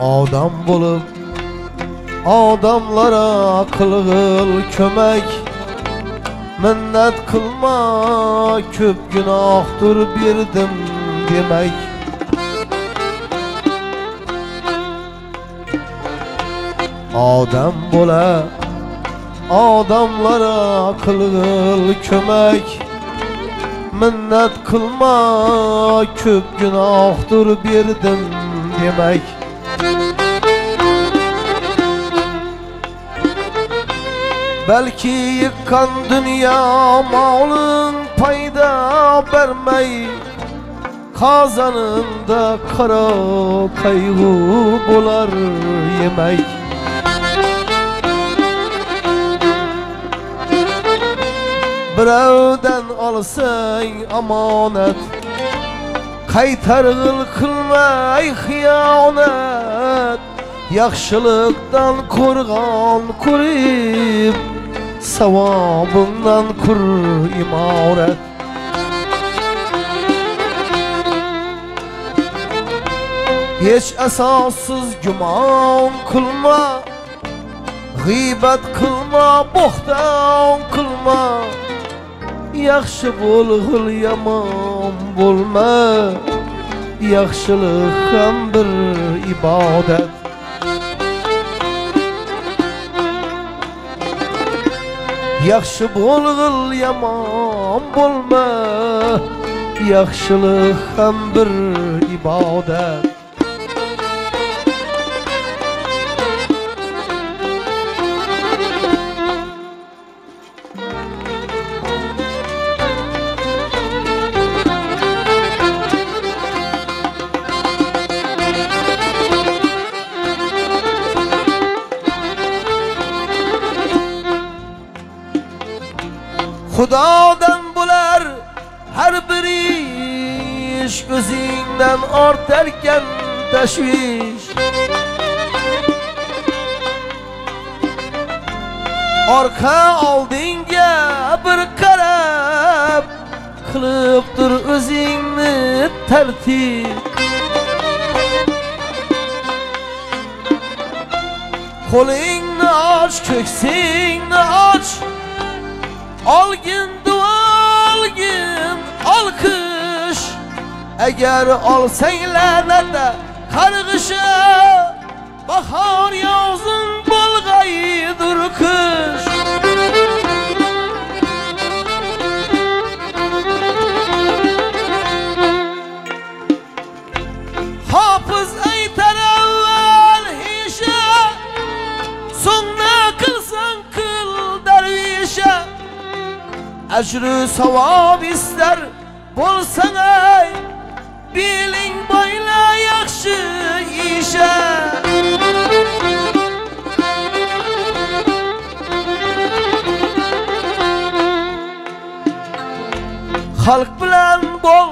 Adam bulup adamlara akıl kömek, minnet kılma köp günahtır birdim demek. Adam bula adamlara akıl kömek, minnet kılma köp günahtır birdim demek. Belki yıkan dünya malın payda vermey, kazanında kara kaygı bular yemek. Bir evden alsan amanet, kaytargıl kılmay hıyanet. Yakşılıktan kurgan kurib, savabından kur imaret. Hiç esassız güman kılma, gıybet kılma, bohtan kılma. Yakşı bulgul yaman bulma, yakşılık hem bir ibadet. Yakşı bulgul yaman bulma, yakşılık hem bir ibadet. Xudodan bular her bir iş, özünden ortarkan tashvish. Orqa oldinga bir qarab, qilib tur o'zingni tartib. Qo'lingni och, ko'ksingni och, olgin duolgin olqish. Agar olsang la'natda qarg'isha, bahor yozin bo'lg'aydir qish. Hofiz aytar avval hisha, so'ngna qilsang qil darvisha. Ajru savab ister bulsan ay, biling boyla yakşı işe. Halk bilen bol,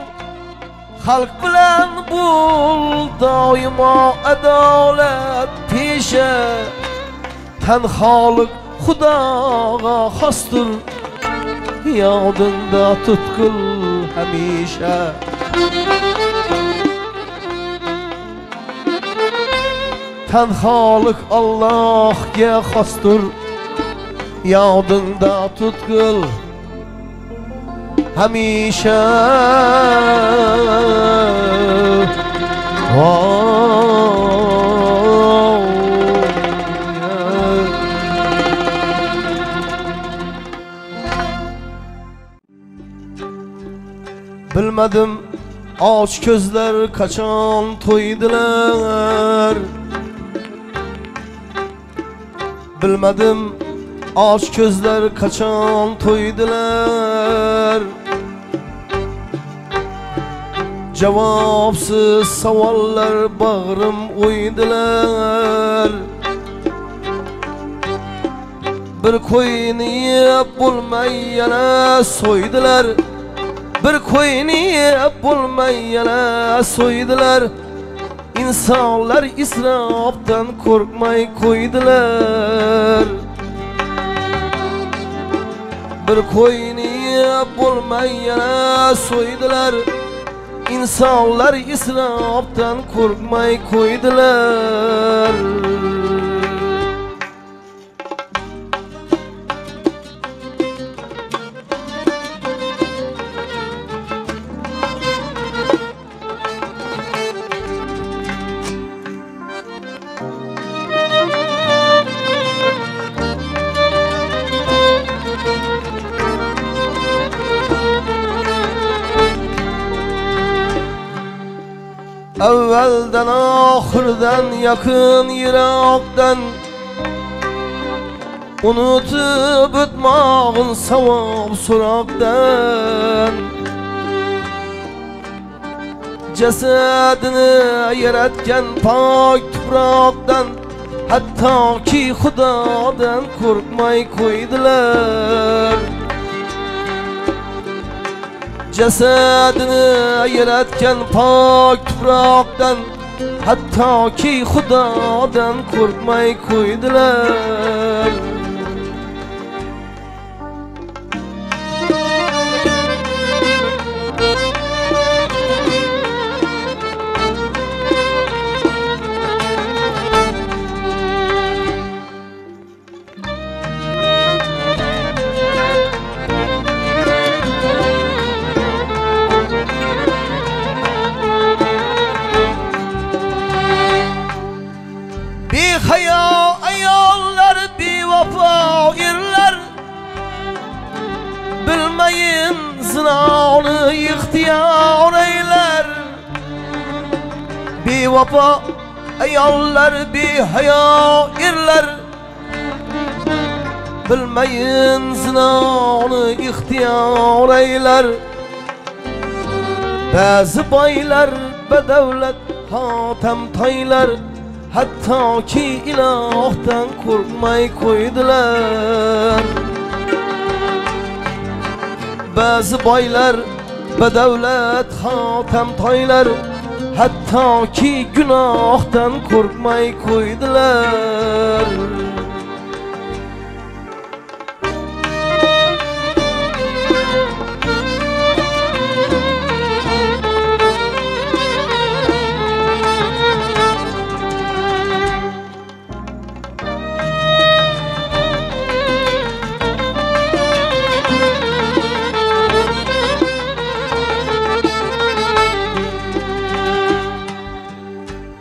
halk bilen bul, daima adalet peşe. Tenhalık Xudoga xostur, yodinda tutqil hamisha. Tanholik Allohga xostur, yodinda tutqil hamisha. Bilmedim aç gözler kaçan toydiler, bilmedim aç gözler kaçan toydiler. Cevapsız savallar bağrım uydular. Bir koyniye bulmayana soydular, bir koyniye bulmayana soydular. İnsanlar israftan korkmay koydular. Bir koyniye bulmayana soydular, İnsanlar israftan korkmay koydular. Evvelden ahırdan yakın yiraktan unutup ötmağın savab surabdan cesedini yaratgan pak toprakdan hatta ki Xudodan korkmay koydular. Cesedini yaratgan pak toprakdan hatta ki Xudodan korkmay koydular. Haya ayollar, bevafo erlar bilmayin zinoni ixtiyor eylar. Bevafo ayollar, behayo erlar bilmayin zinoni ixtiyor eylar. Ba'zi boylar badavlat hotam toylar hatta ki ilahdan korkmay koydular. Bazı boylar bedevlet hatem toylar hatta ki günahdan korkmay koydular.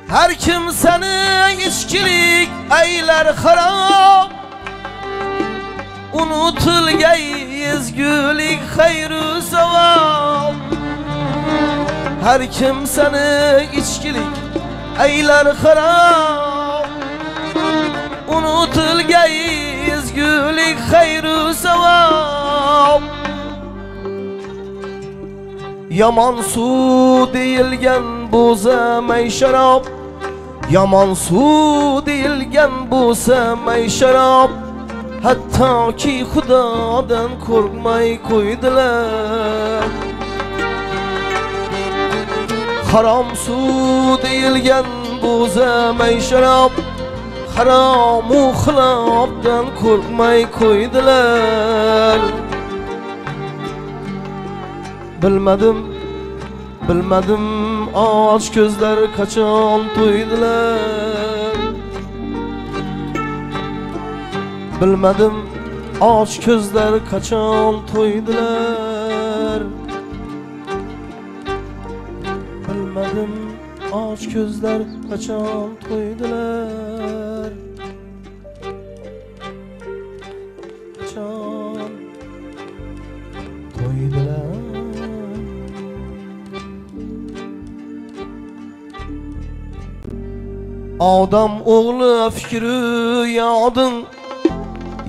Her kimseni içkilik eyler harap, unutulgay ezgulik hayru savab. Her kimseni içkilik eyler harap, unutulgay ezgulik hayru savab. Yaman su değilgen buza may şarap, yaman su değilgen busa may şarap, hatta ki Xudodan korkmay koydular. Haram su değilgen busa may şarap, haramu xilobdan korkmay koydular. Bilmadim aç gözler kaçan duydular. Bilmedim aç gözler kaçan duydular. Bilmedim aç gözler kaçan duydular. Kaçan duydular. Adam oğlu fikri yadın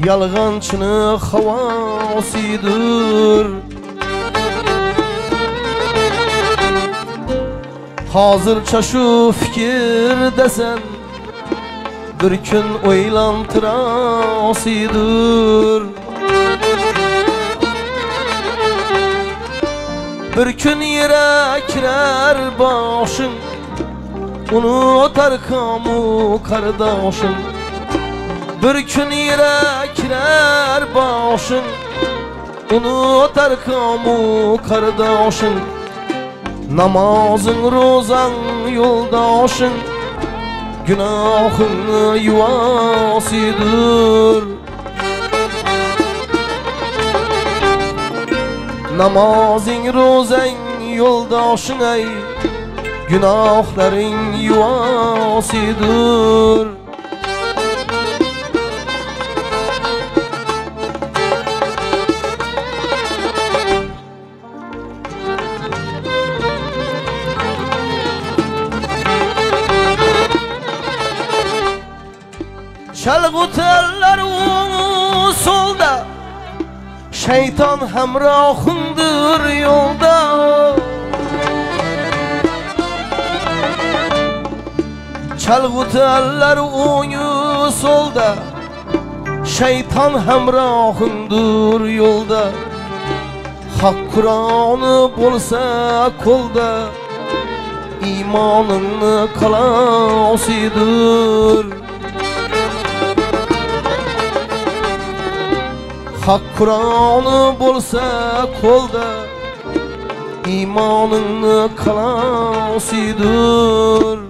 yalğançını havasıdır. Hazırça şu fikir desen bir gün oylantırasıdır. Bir gün yere kirer başın, unutar kamu kardeşim. Bir gün yere kirer başın, unutar kamu kardeşim. Namazın, rozan, yoldaşın, günahın yuvasıdır. Namazın, rozan, yoldaşın ey, günahların yuvasıdır. Çalğutarlar o solda, şeytan hemrahındır yolda. Çalğutarlar o solda, şeytan hemrahındır yolda. Hak Kur'an'ı bulsa kolda, imanın kalasıdır. Hak Kur'an'ı bulsa kolda, imanın kalasıdır.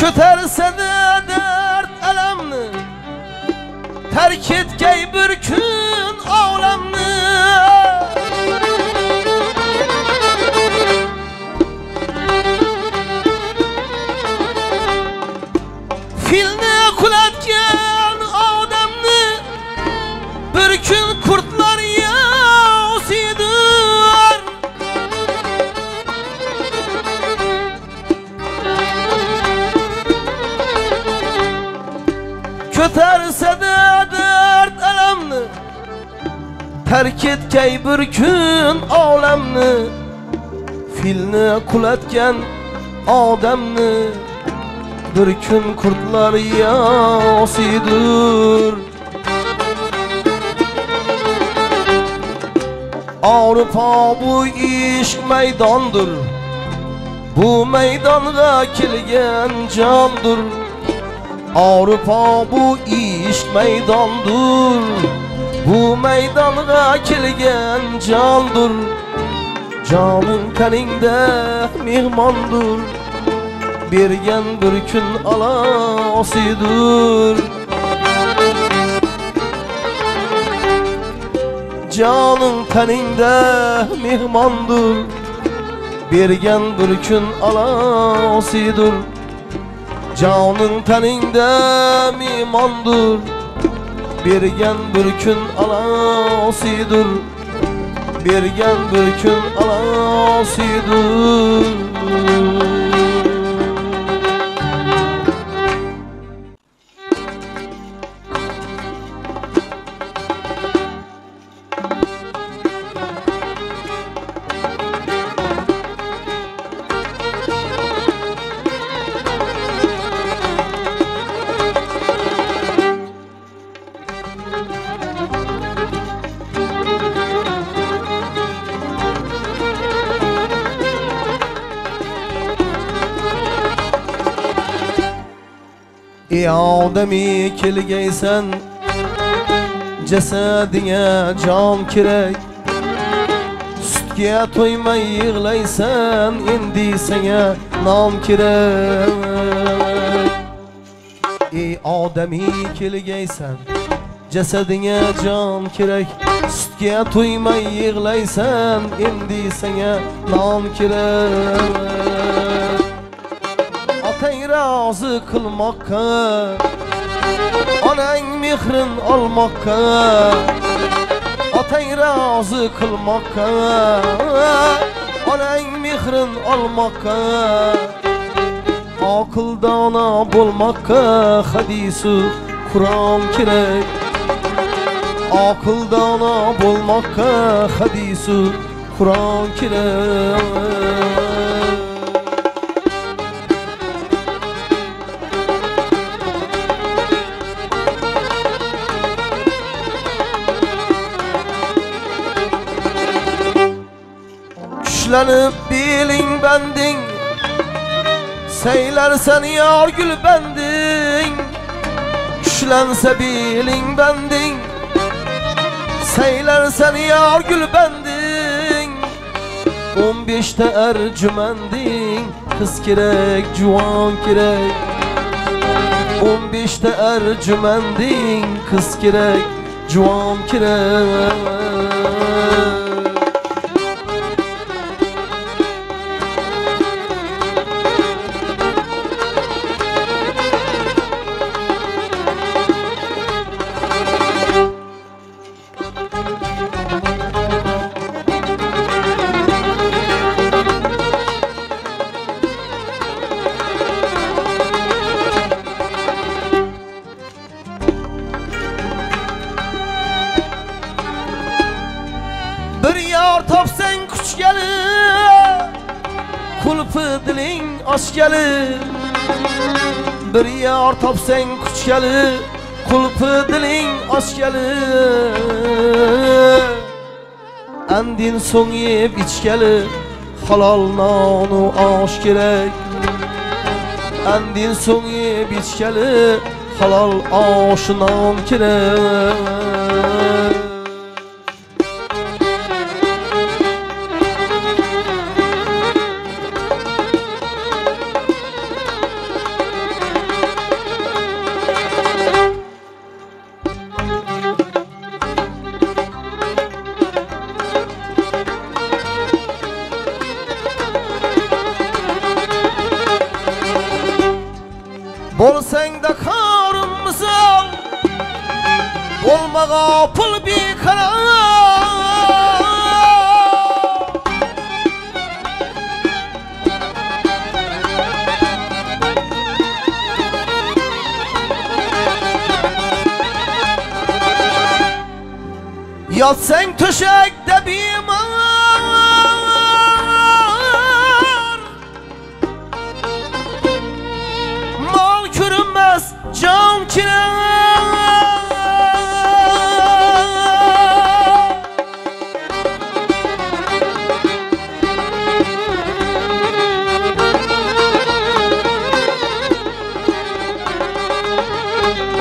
Köterse de dert elemni, terk etkey bir gün avlamni. Filni kulatken adamni, bir gün kurtlar yasidir. Köterse de dert elemni, terk etkey bir gün olamni. Filni kulatgan odamni, bir kun kurtlar yasidir. Avrupa bu iş meydandır, bu meydanga kelgan candır. Avrupa bu iş meydandır, bu meydanga kelgan candır. Canın kaningda mehmondur, bergen bir kun alasıdır. Canın taningda mehmondur, bergen bir kun alasıdır. Canın taningda mehmondur, bergen bir kun alasıdır. Bergen bir kun alasıdır. Ey odami kelgaysan, jasadinga jon kerak. Sutga to'ymay yig'laysan, endi senga nom kerak. Ey odami kelgaysan, jasadinga jon kerak. Sutga to'ymay yig'laysan, endi senga nom kerak. Otang rozi qilmoqqa, onang mehrin olmoqqa. Otang rozi qilmoqqa, onang mehrin olmoqqa. Oqildona bo'lmoqqa hadisi Qur'on kerak. Oqildona bo'lmoqqa hadisi Qur'on kerak. boşlanıp bilin bendin, seylersen yar gül bendin. Güçlense bilin bendin, seylersen yar gül bendin. 15'te ercümendin, kız kirek cuvan kirek. 15'te ercümendin, kız kirek cuvan kirek. Bir yar topsan kuch gelir, kulpi diling och gelir. Bir yar topsan kuch gelir, kulpi diling och gelir. Andin so'ng yeb ich gelir, halol non u osh kerak. Andin so'ng yeb ich gelir, halol osh non kerak. Bolsang da qarınmısan, olmağa pul bir karar. Yatsan töşekte bir can kirar.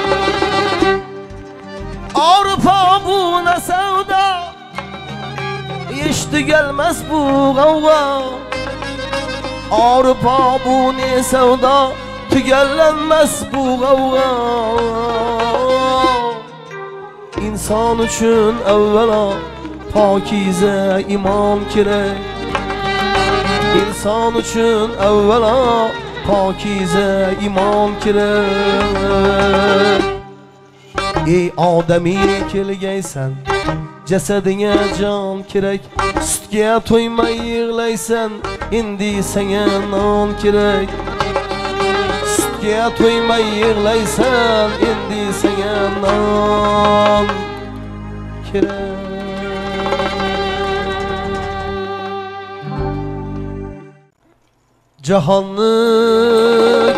Avrupa bu ne sevda, işti gelmez bu gavga. Avrupa bu ne sevda, tügellenmez bu gavga. İnsan üçün evvela pakize iman kirek. İnsan üçün evvela pakize iman kirek. Ey ademi kelgeysen, cesedine can kirek. Sütge toymay yığlaysan, indi sene non kirek. Sütge toymay yığlaysan, indi sene non kirek. Cahanı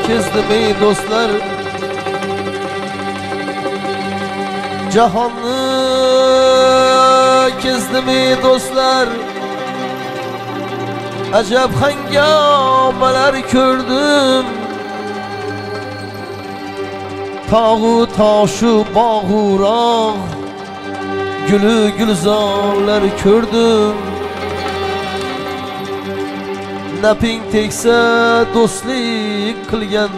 kezdim ey dostlar, cahanı kezdim ey dostlar. Acab hangameler kördüm, tağı taşı bağırağ, gülü gülzarlar kördüm. Naping tekse dostlik kılgen,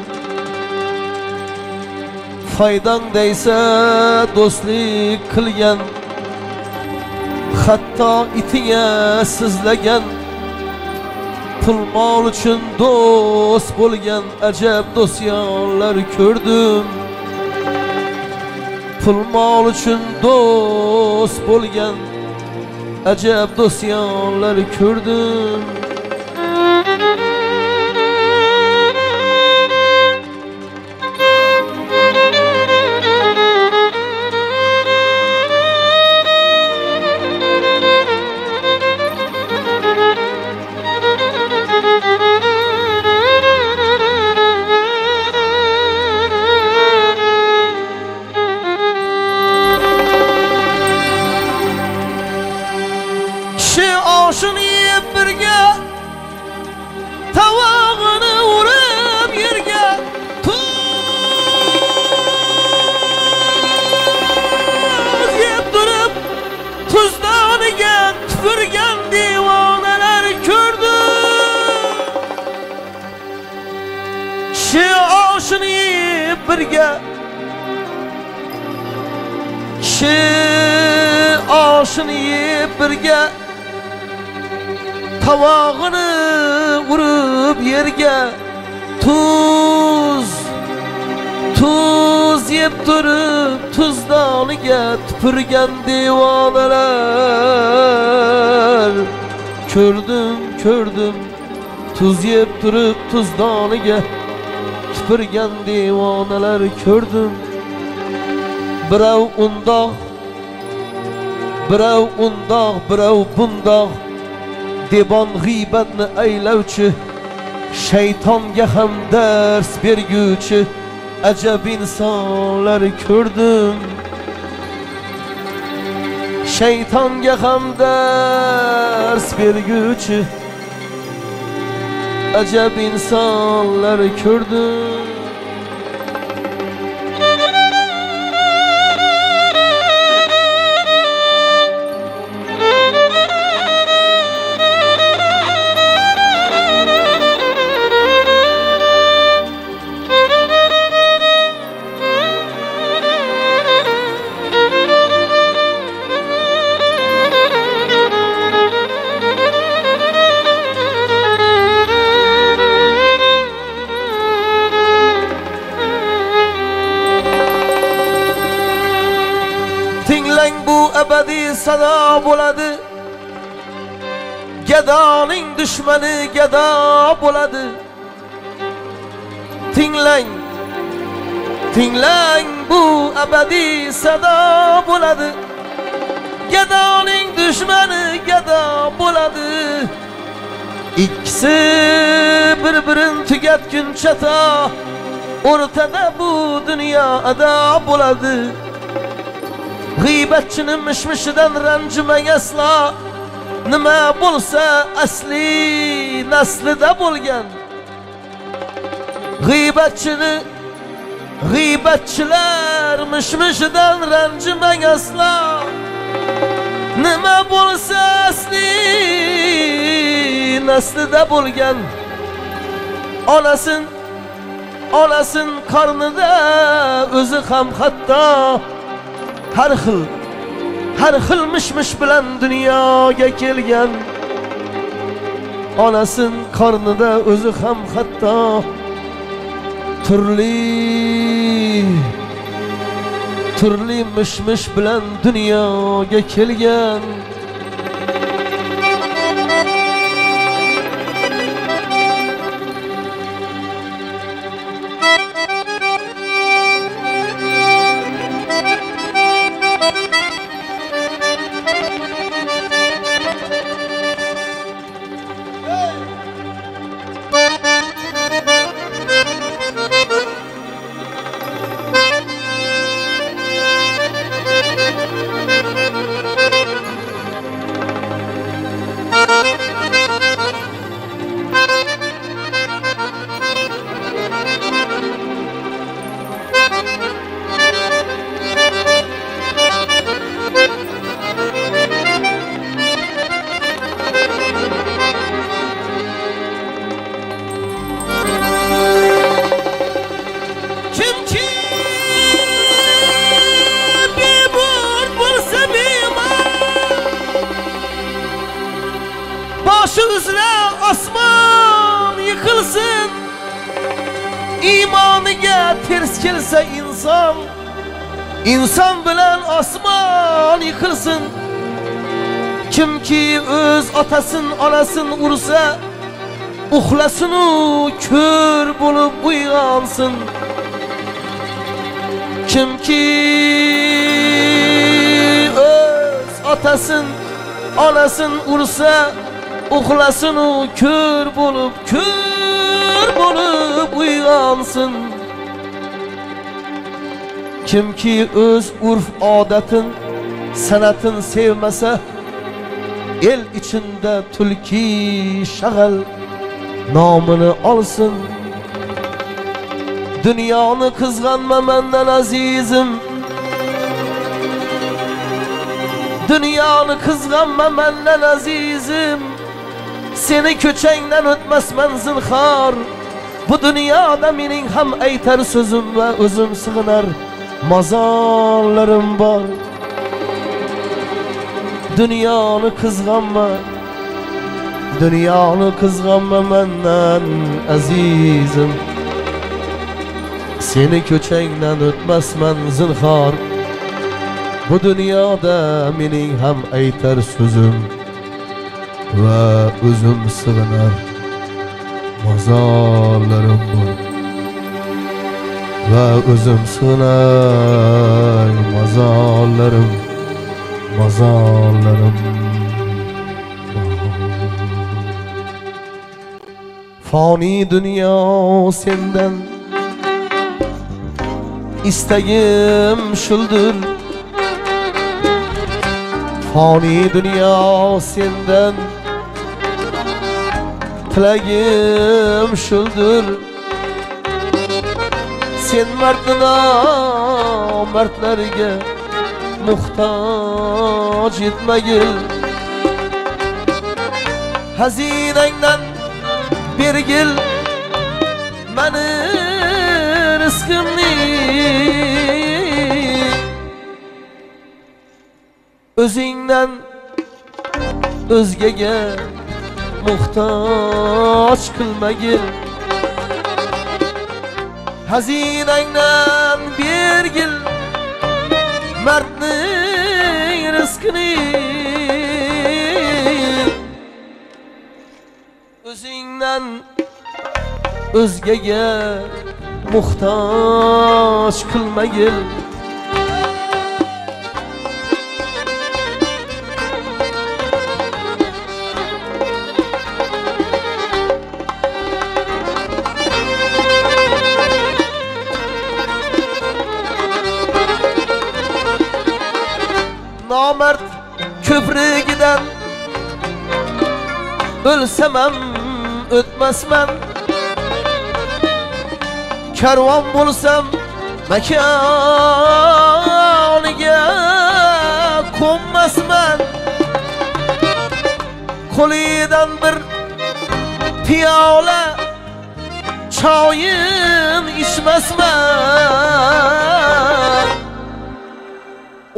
faydan deyse dostlik kılgen. Hatta itine sızlagen, pulmal üçün dost bulgen. Acab dosyalar kördüm, pulmal üçün dost bulgen. Acab dosyalar kördüm. Aşın yiyip birge مرگه کشی آشنی برگه تواغنی ورب یرگه tuz yeb durib tuzdoniga tupurgan devonalar ko'rdim tuz yeb turib tuzdoniga tupurgan devonalar ko'rdim birov undoq birov bundoq devon g'iybatni aylovchi shaytonga ham dars berguvchi Acab insanlar kördüm Şeytanga ham ders berguvchi Acab insanlar kördüm Ebedi sada buladı Gedanın düşmanı geda buladı Tingleng bu ebedi sada buladı Gedanın düşmanı geda buladı İkisi birbirin tüketkin çata Ortada bu dünyada buladı G'iybatchining mishmishidan ranjimang aslo nima bo'lsa asli naslida bo'lgan g'iybatchilar mishmishidan ranjimang aslo nima bo'lsa asli naslida bo'lgan onasin qornida o'zi ham hatto Her xil mishmish bilan dunyoga kelgan Onasin qornida o'zi ham hatto Turli mishmish bilan dunyoga kelgan İmanıga ters kelsa insan bilen osmon yıkılsın Kimki öz otasın onasin ursa uxlasinu ko'r bo'lib uyg'onsin Kimki öz otasın onasin ursa uxlasinu ko'r bo'lib uyg'onsin Kimki o'z urf-odatin, san'atin sevmasa el ichida tulki shag'al nomini olsin Dunyoni qizg'anma mendan azizim Dunyoni qizg'anma mendan azizim Seni ko'changdan o'tmasman zinhor Bu dünyada mening ham aytar so'zim va o'zim sig'inar mazorlarim bor. Dünyani qizg'anma mendan azizim. Seni ko'changdan o'tmasman zinhor. Bu dünyada mening ham aytar so'zim va o'zim sig'inar mazorlarim bor. Va o'zim sig'inar mazorlarim Fani dünya senden İsteyim şuldur. Fani dünya senden Tilayim şuldur. Sen mardına mardlarga muhtaç etmagil. Hazinangdan bergil meni rizqimni o'zingdan o'zgaga muhtoj qilmagil. Hazinangdan bergil mardning rizqini o'zingdan o'zgaga muhtoj qilmagil. Nomard ko'prigidan o'lsam ham o'tmasman. Karvon bo'lsam makoniga qo'nmasman. Qo'lidan bir piyola choyin ichmasman.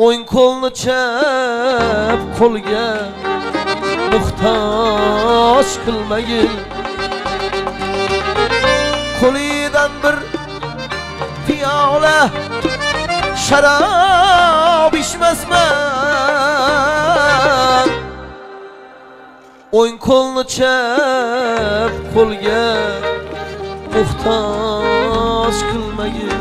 O'ng qo'lni chap qo'lga muhtoj qilmagil. Qo'lidan bir piyola sharob ichmasman. O'ng qo'lni chap qo'lga muhtoj qilmagil.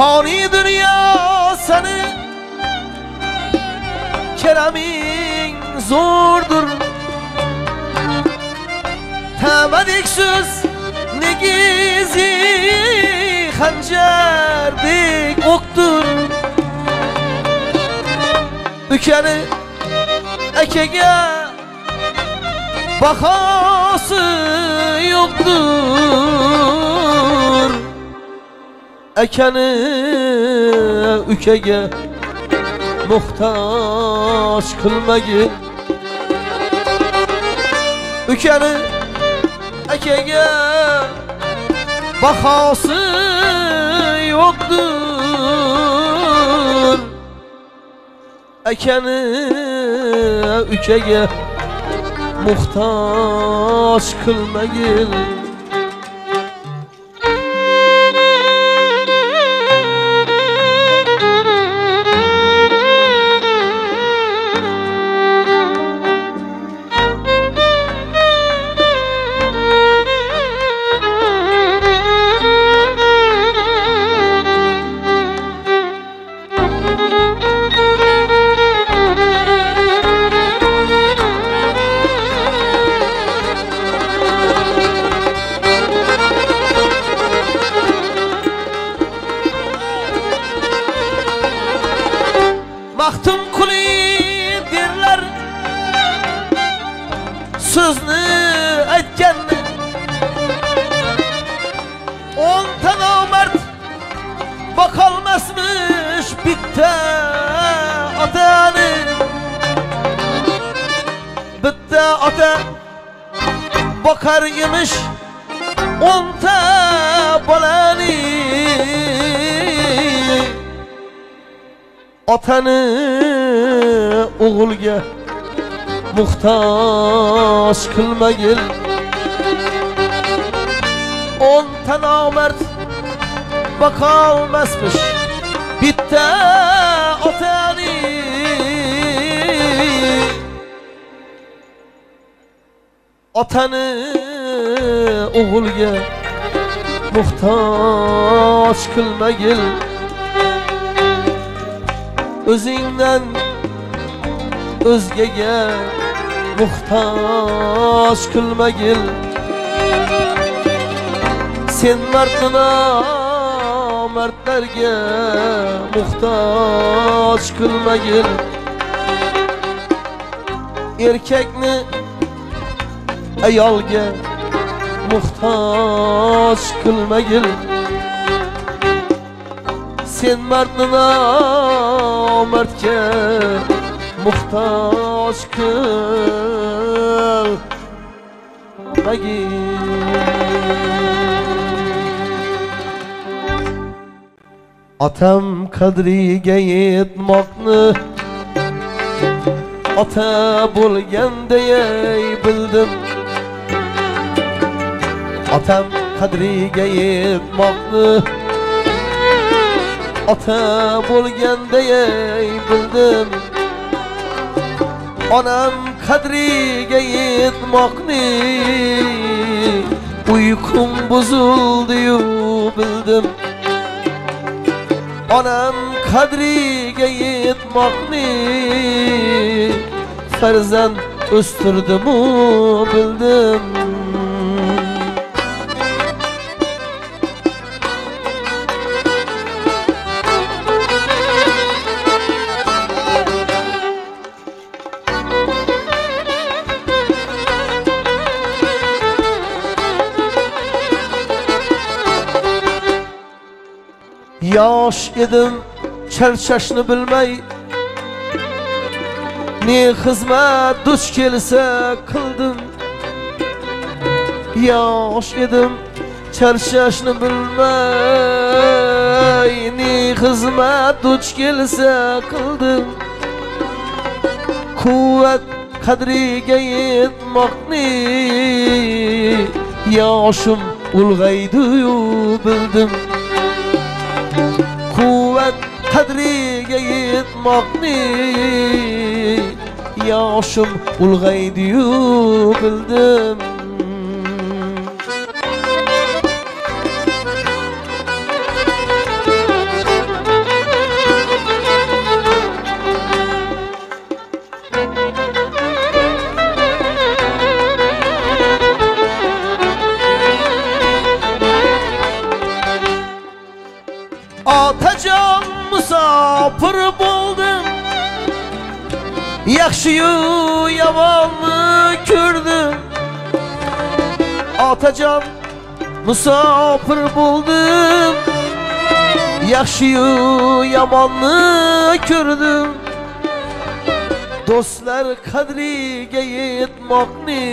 Fani dünya seni keremin zordur. Temedik söz ne gizi hancerdik oktur. Ülkeni ekege bakası yoktur. Ekeni ükege muhtaç kılmagil. Ükeni ekege bahası yoktur. Ekeni ükege muhtaç kılmagil. Daha kalmazmış bitti atanı, bitti ata bakar yemiş 10 ta balanı. Atanı oğulga muhtaç kılmagil, 10 ta namert bakalmasmış bitti atanı. Atanı oğulga muhtaç kılmagil, özünden özgege muhtaç kılmagil. Sen mertına mertlerge muhtaç kılmagil. Erkekni ayolga muhtaç kılmagil. Sen mertına mertke muhtaç kılmagil. Atam kadriga yetmoqni ota bo'lganday bildim. Atam kadriga yetmoqni ota bo'lganday bildim. Onam kadriga yetmoqni uyqum buzuldi-yu bildim. Onam kadriga yetmoqni farzand o'stirdim-u bildim. Yosh edim, charchashni bilmay, ne xizmat duch kelsa qildim. Yosh edim, charchashni bilmay, ne xizmat duch kelsa qildim. Quvvat qadriga yetmoqni yoshim ulg'aydi-yu bildim. Qadriga yetmoqni yoshim ulg'aydi-yu bildim. Atacan musafir buldum, yaxshiyu yomonni ko'rdim. Atacan musafir buldum, yaxshiyu yomonni ko'rdim. Do'stlar qadriga yetmoqni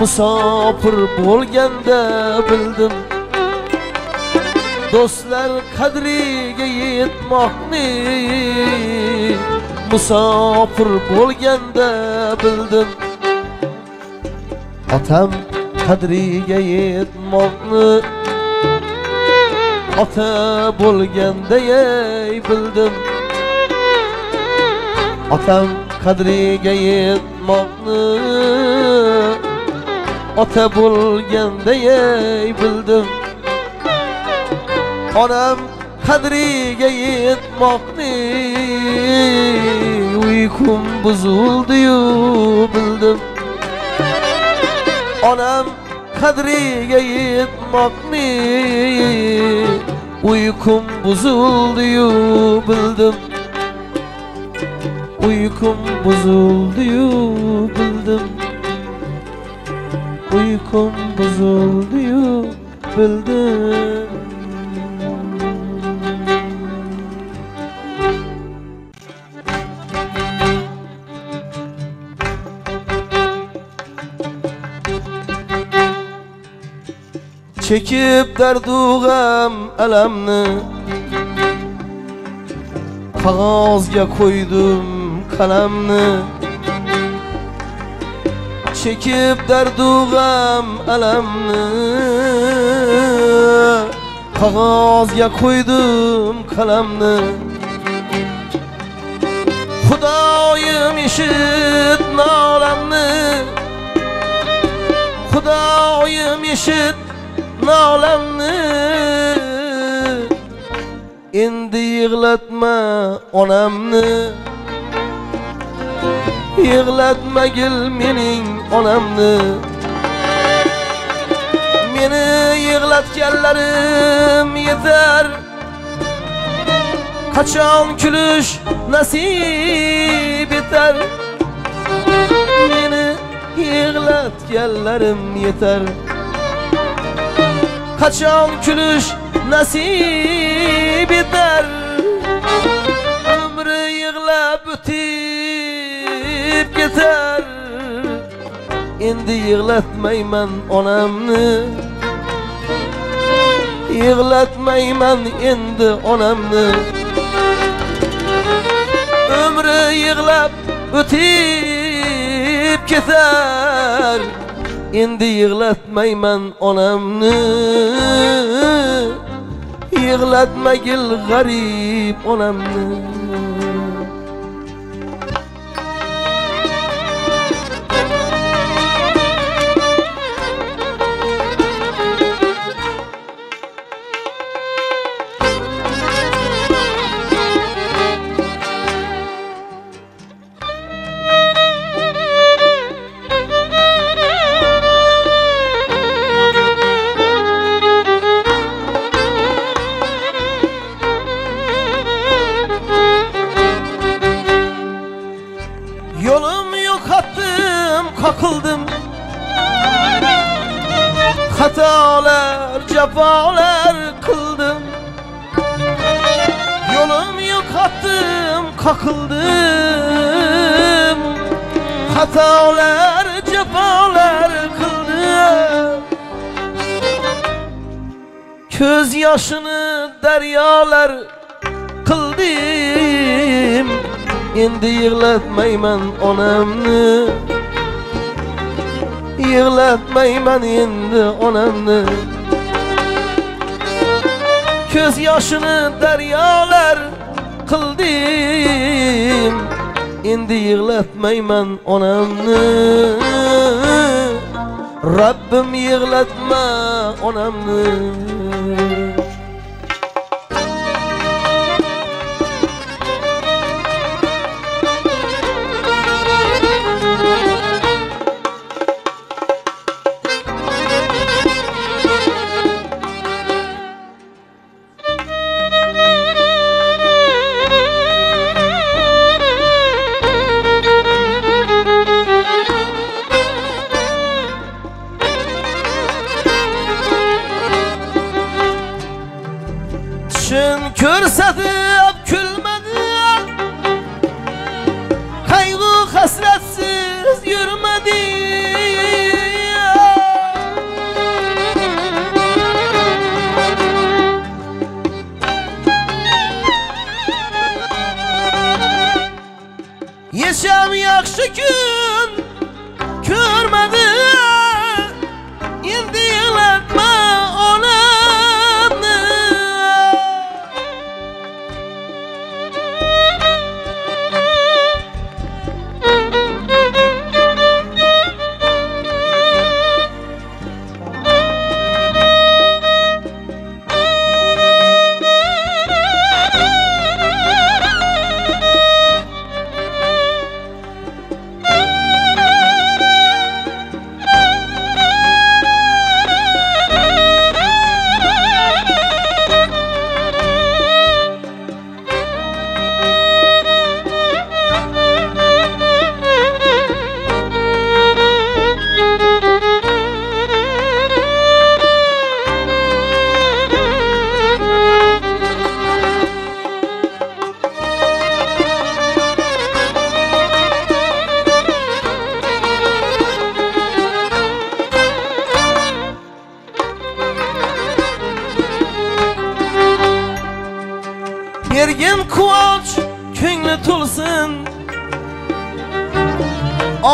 musafir bo'lganda bildim. Do'stlar qadriga yetmoqni musofir bo'lganda bildim. Otam qadriga yetmoqni ota bo'lganday bildim. Otam qadriga yetmoqni ota bo'lganday bildim. Onam qadriga yetmoqni uyqum buzuldi-yu bildim. Onam qadriga yetmoqni uyqum buzuldi-yu bildim. Uyqum buzuldi-yu bildim. Uyqum buzuldi-yu bildim. Çekip derdu gam alamını Kağızga koydum kalemini Çekip derdu gam alamını Kağızga koydum kalemini Hudayim işit nalemini Hudayim işit Nalemni Endi yig'latma onamni Yig'latmagil mening onamni Meni yig'latganlarim yetar Qachon kulish nasib etar Meni yig'latganlarim yetar Kaçan külüş nasip eder Ömrü yığla bütüp yeter Endi yığlatmayman onamni Yığlatmayman endi onamni Ömrü yığla bütüp yeter Endi yig'latmayman onamni Yig'latmagil g'arib onamni Hatalar, cefalar kıldım Yolum yıkattım, kakıldım Hatalar, cefalar kıldım Köz yaşını deryalar kıldım Endi yig'latmayman onamni Yig'latmayman endi onamni Köz yaşını deryalar kıldım Endi yig'latmayman onamni Rabbim yig'latma onamni Görsedim külmedim Kaygı hasretsiz yürümedim Yaşam yakşı gün görmedim bergan quvonch ko'ngli to'lsin.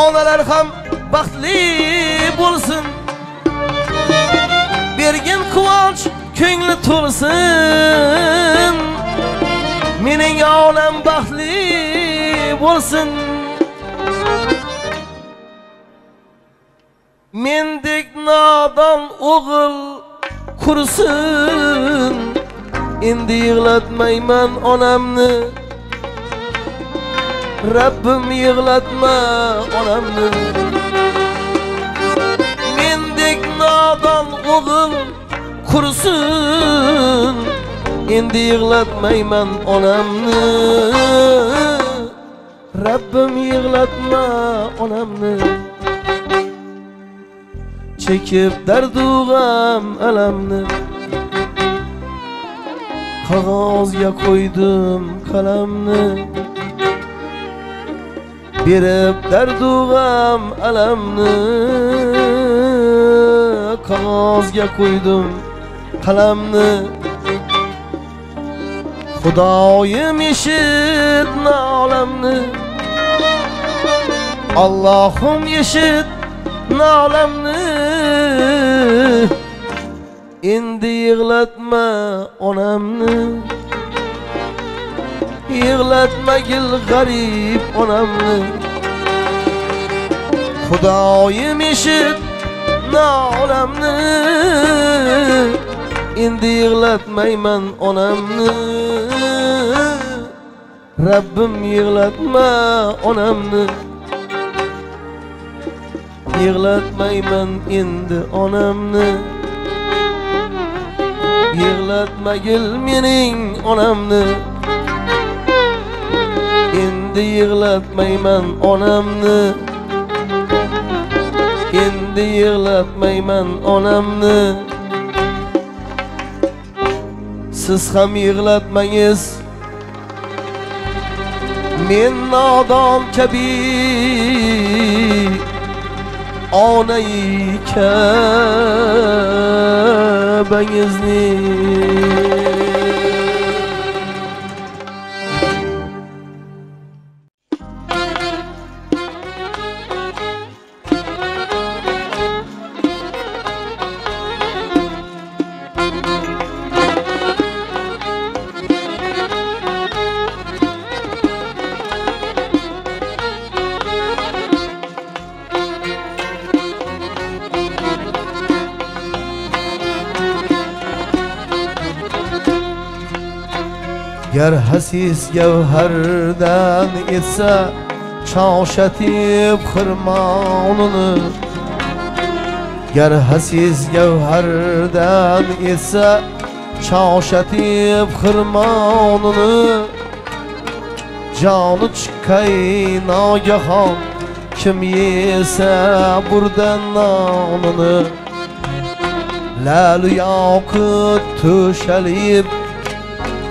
Onalar ham baxtli bo'lsin. Bergan quvonch ko'ngli to'lsin. Mening onam baxtli bo'lsin. Mendek nodon o'g'il kursin. Endi yig'latmayman onamni. Rabbim yig'latma onamni. Mendek nodon o'g'il kursin. Endi yig'latmayman onamni. Rabbim yig'latma onamni. Çekip dardug'am alamni. Qog'ozga qo'ydim qalamni. Berib dardug'am alamni. Qog'ozga qo'ydim qalamni. Xudoyim eshit nolamni. Allohim eshit nolamni. Endi yig'latma onamni. Yig'latmagil g'arib onamni. Xudoyim eshit nolamni. Endi yig'latmayman onamni. Rabbim yig'latma onamni. Yig'latmayman endi onamni. Yig'latmagil mening onamni. Endi yig'latmayman onamni. Endi yig'latmayman onamni. Siz ham yig'latmangiz. Men nodon kabi onai kabangizni. گر حسیس گوهردن ایتسه چاشتیب خرمانونو. گر حسیس گوهردن ایتسه چاشتیب خرمانونو. جانو چکای ناگهان کم یسه بردن نانونو. لالو یاقوت توشلیب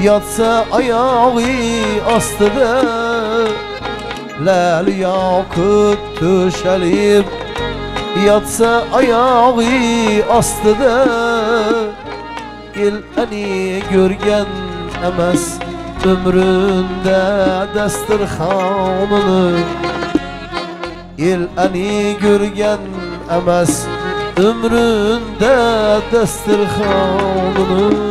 yatsa ayağı astıda. Lel yakut düşelip yatsa ayağı astıda. El ani görgen emas ömründe dasturxonini. El ani görgen emas ömründe dasturxonini.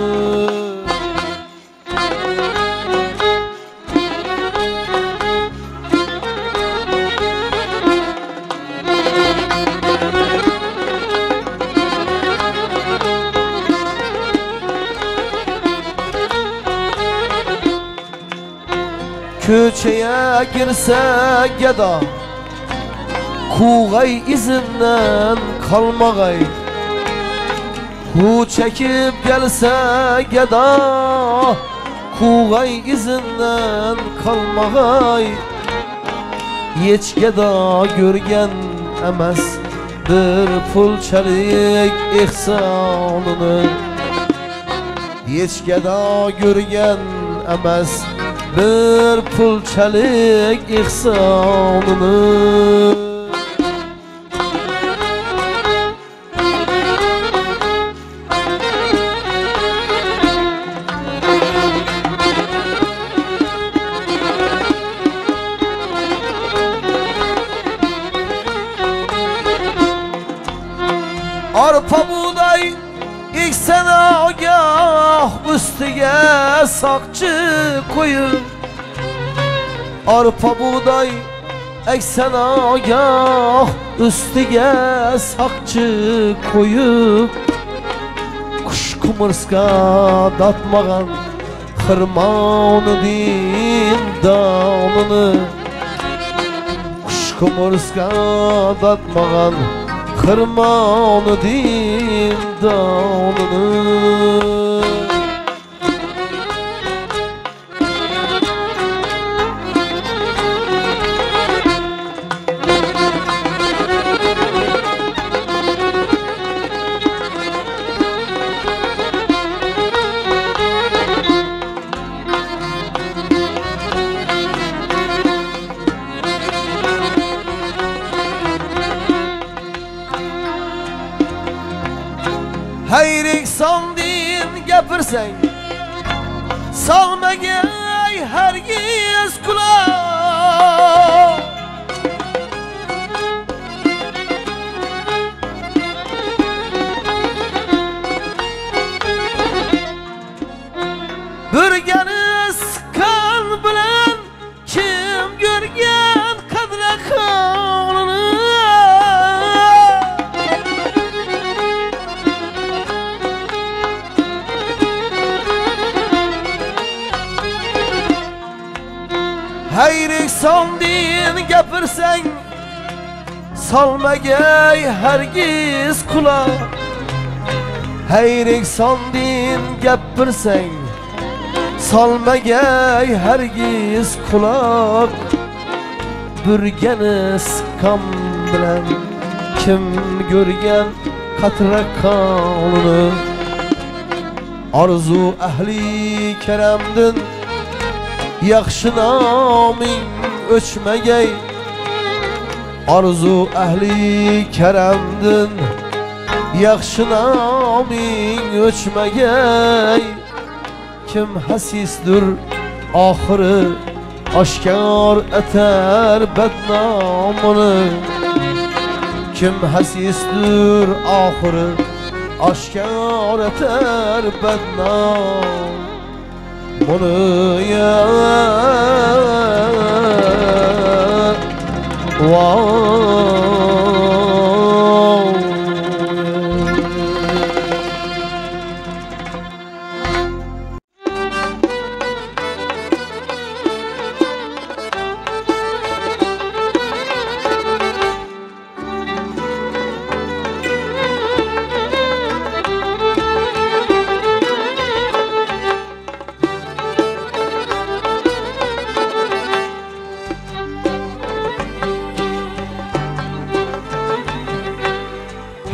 Köçeye girse geda kugay izinden kalmagay. Hu çekip gelse geda kugay izinden kalmagay. Yeç geda görgen emas bir pul çelik ihsanını. Yeç geda görgen emas bir pul çelik ihsanını. pamuday eksen agah, üstüge sakçı koyun. Arpa buğday eksen agah, üstüge sakçı koyup, kuş kumurska datmagan xırmanı dindanını, kuş kumurska datmagan xırmanı dindanını. Hayrik sandin gapirsen salmagay hergiz kulak. Bürgeniz kan bilen kim görgen kadrakağını, hayrik sandin gapirsen salmagay hergiz kulak. Hayrik sandin gapirsen salmagay hergiz kulak. Bürgeniz kan bilen kim görgen katra kanını, arzu ahli keremdin yaxşı naming o'chmagay. Arzu ahli karamdin yaxşı naming o'chmagay. Kim hasisdir oxiri oshkor etar badnomini, kim hasisdir oxiri oshkor etar badnom bunu ya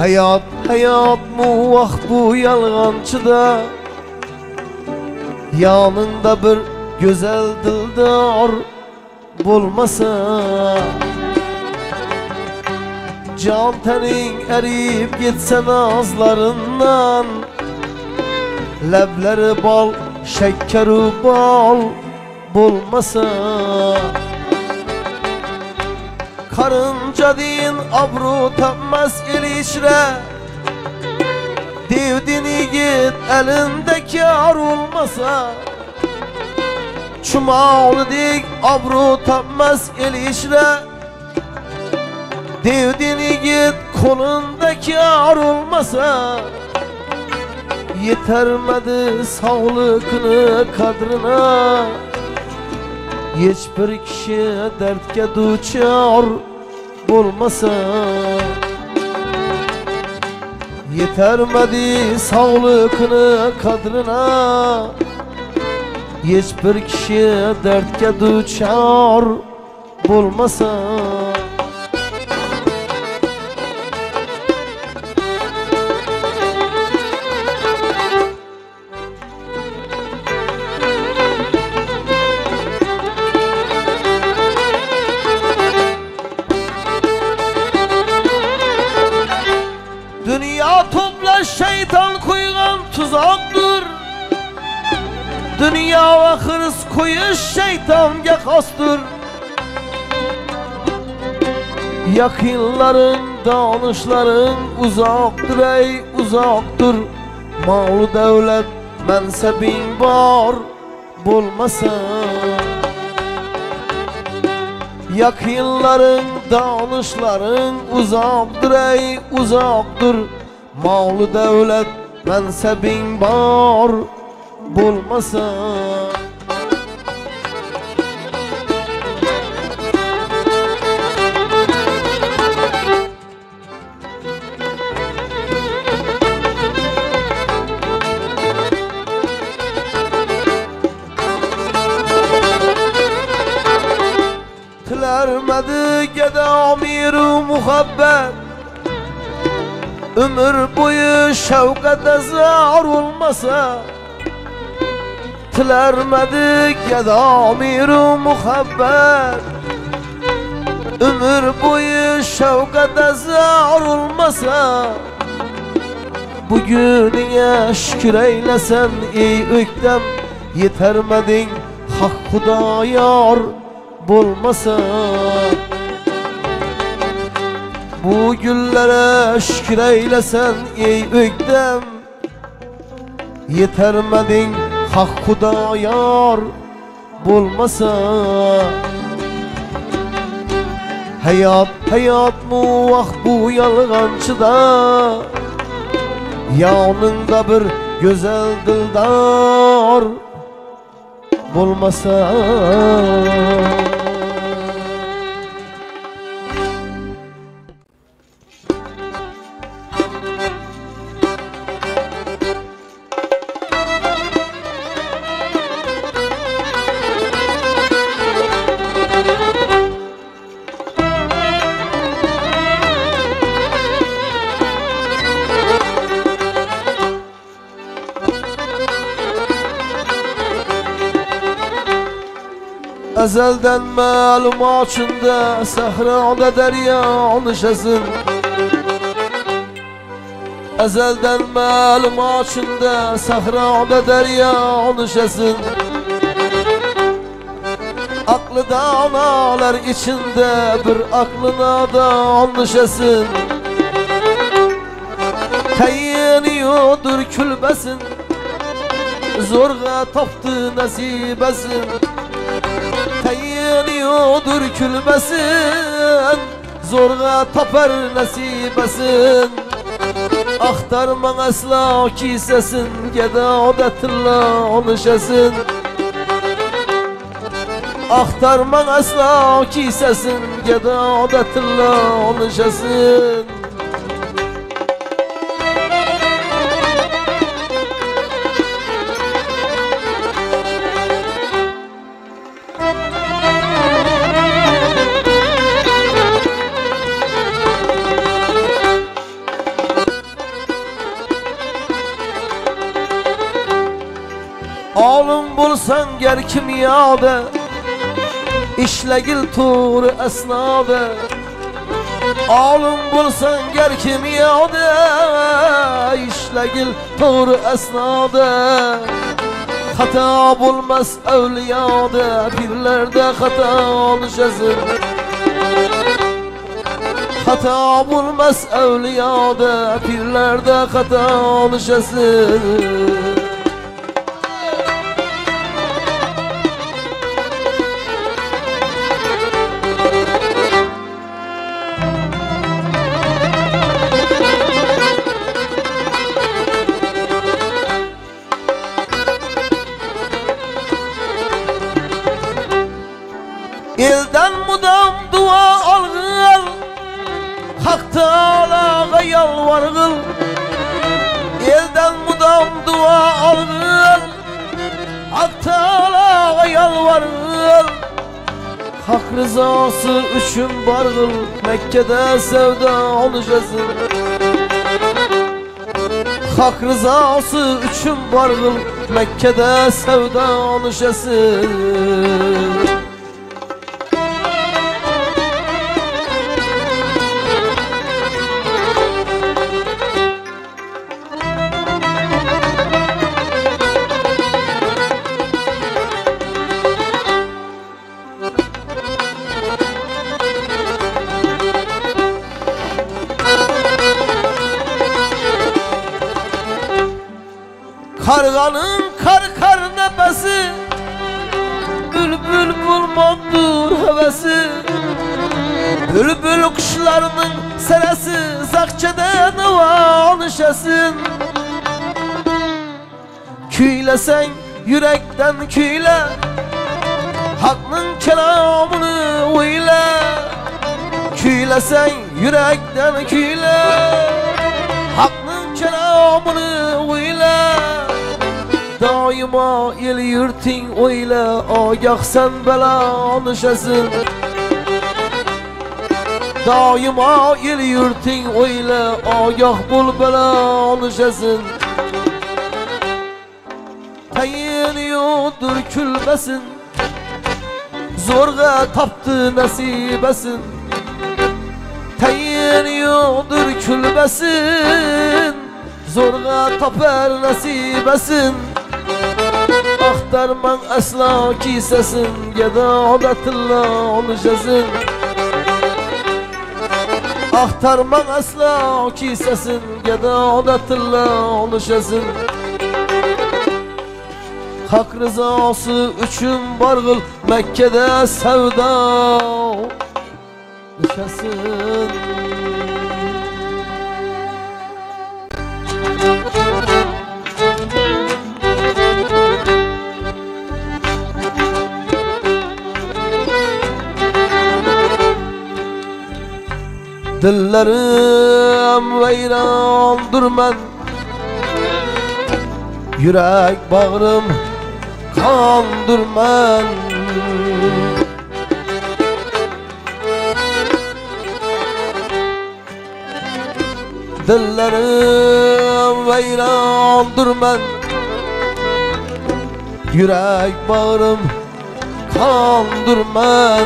hayat, hayat muvah bu yalgancıda, yanında bir güzel dildar bulmasa, can tenin eriyip gitsen ağızlarından, lebleri bal, şekeru bal bulmasa. Karınca din abru tapmaz ilişre, devdin yigit elindeki ar olmasa. Çumalı dik abru tapmaz ilişre, devdin yigit kolundaki ar olmasa. Yetermedi sağlıkını kadrına, hiçbir kişi dertke duçar bulmasa. Yetermedi sağlıkını kadrına, hiçbir kişi dertke duçar bulmasa. Şeytan koygan tuzaktır, dünya ve hırs koyuş şeytanga kastır. Yakınların danışların uzaktır ey uzaktır. Mağlu devlet mensebin var bulmasın. Yakınların danışların uzaktır ey uzaktır. Mağlu devlet mensebin var bulmasın. Tülermedi gede amir-i muhabbet, ömür boyu şevkete zar olmasa. Tülermedi gede amir-i muhabbet, ömür boyu şevkete zar olmasa. Bugününe şükür eylesen ey öktem, yetermedin hak Huda yar bulmasa. Bu günlere şükür eylesen ey öktem, yetermedin hak Huda yar bulmasa. Hayat hayat mu vah bu yalgancıda, yanında bir güzel dildar bulmasa. Ezelden malum açında sahrada derya nişasın. Ezelden malum açında sahrada derya nişasın. Aklı dağlar içinde bir aklına da nişasın. Tayiniyordur külbesin, zorga taptı nasibesin. Tayiniyordur külbesin, zorga tapar nasibesin. Ahtarman asla kisesin, geda odatırla onuşasın. Ahtarman asla kisesin, geda odatırla onuşasın. Olim bulsan ger kimyada, işlegil tur esnada. Olim bulsan ger kimyada, işlegil tur esnada. Hata bulmaz evliyada, pirlerde hata oluşasın. Hata bulmaz evliyada, pirlerde hata oluşasın. Elden mudam dua algıl, Hak Teala'ya yalvargıl. Elden mudam dua algıl, Hak Teala'ya yalvargıl. Hak rızası üçün bargıl, Mekke'de sevda oluşasın. Hak rızası üçün bargıl, Mekke'de sevda oluşasın. Canın kar nefesi, bülbül bulmandır hevesi. Bülbül kuşlarının seresi, zakçede neva nişesin. Küylesen yürekten küyle, hakkın kelamını uyle. Küylesen yürekten küyle, hakkın kelamını uyle. Daima el yurting oyla, agah sen bela nişesin. Daima el yurting oyla, agah bul bela nişesin. Tayiniyordur külbesin, zorga taptı nasibesin. Tayiniyordur külbesin, zorga tapar nasibesin. Axtarman asla kisesin, gado datilla olacaksın. Axtarman asla kisesin, gado datilla olacaksın. Hak rızası üçün bargıl Mekke'de sevda nişasın. Dillerim veyran durman, yürek bağrım kan durman. Dillerim veyran durman, yürek bağrım kan durman.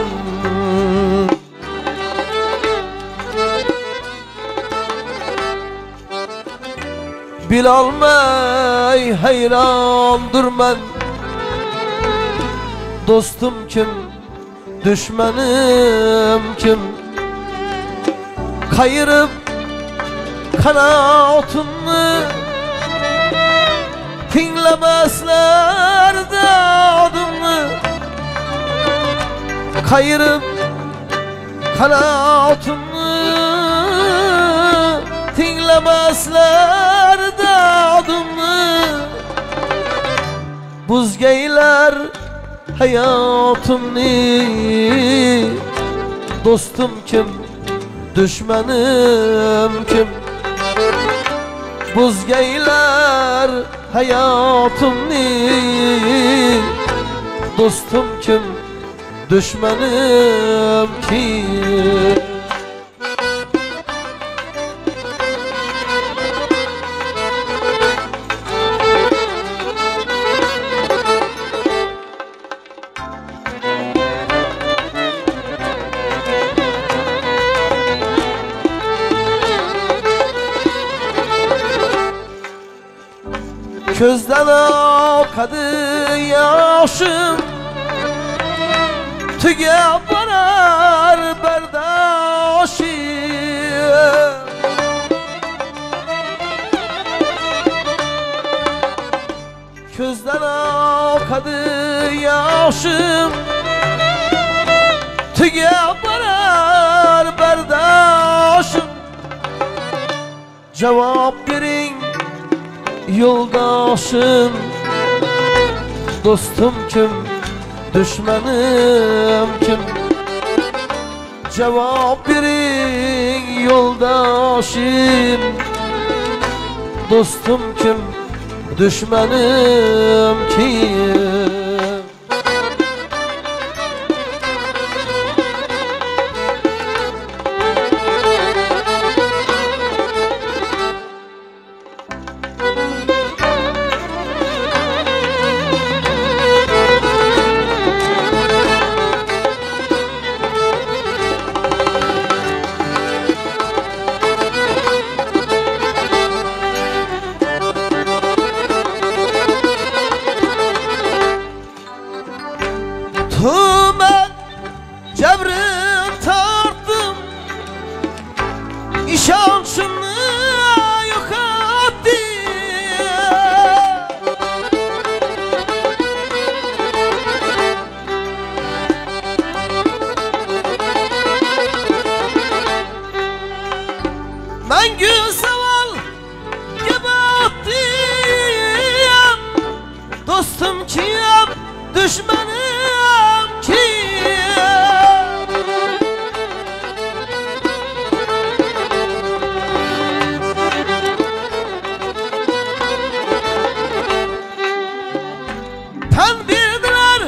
Bilolmay hayrandirman, dostum kim, düşmanım kim? Kayırıp kanatımı tinglemezler adımı. Kayırıp kanatımı tinglemezler adımı. Buzgeyler hayatımni, dostum kim, düşmanım kim? Buzgeyler hayatımni, dostum kim, düşmanım kim? Közden akadı yaşım, tüge barar berdaşim. Közden akadı yaşım, tüge barar berdaşim. Cevap verin yoldaşım, dostum kim, düşmanım kim? Cevap verin yoldaşım, dostum kim, düşmanım kim? İşansını yok ettim. düşmanım ki tam bildiler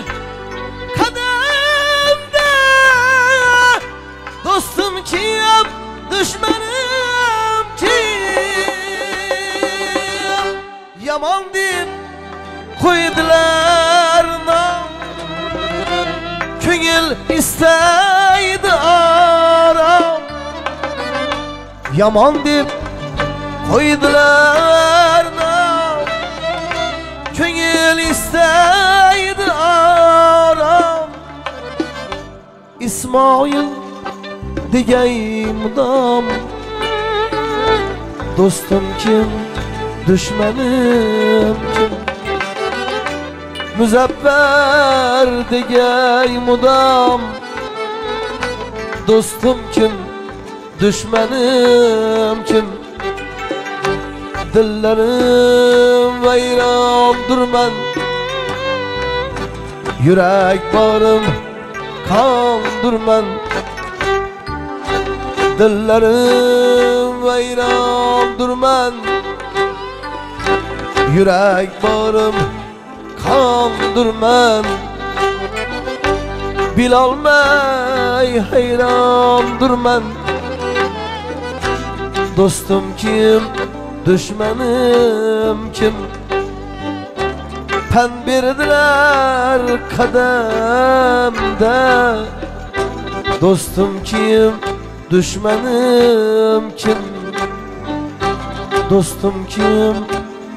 kademde dostum ki yap düşmanım ki yaman dip koydular. Gül isteydi aram, yaman dip koydular nam. Gül isteydi aram, İsmail digeyim dam. Dostum kim, düşmanım kim? Müzeffer digey mudam, dostum kim, düşmanım kim? Dillerim vayron durman, yürek bağrım kan durman. Dillerim vayron durman, yürek bağrım kandırmam. Bilal mey hayramdırmam. Dostum kim, düşmanım kim? Pembirdiler kademde, dostum kim, düşmanım kim? Dostum kim,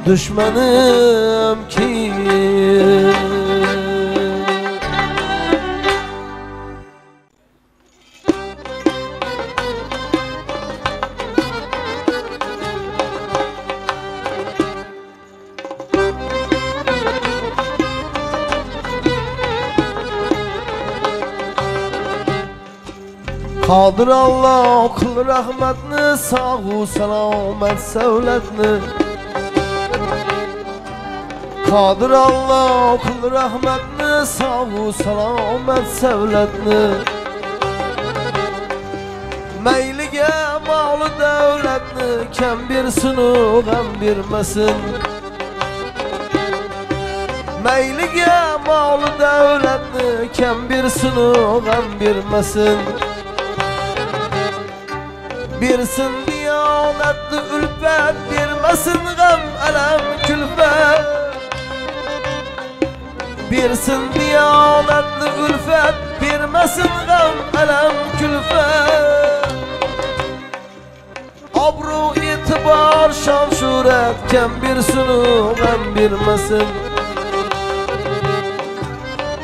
düşmanım kim? Kaldır Allah kıl rahmetini, sağu selamet sevletini. Kaldır Allah kıl rahmetini, sağu selamet sevletini. Meylige malı devletini, kem bir sunu gam birmesin. Meylige malı devletini, kem bir sunu gam birmesin. Birsin diyanetli ülfet, birmesin gam alem külfet. Birsin diyanetli ülfet, birmesin gam alem külfet. Abru itibar şan şuret, kem bir sunu gam birmesin.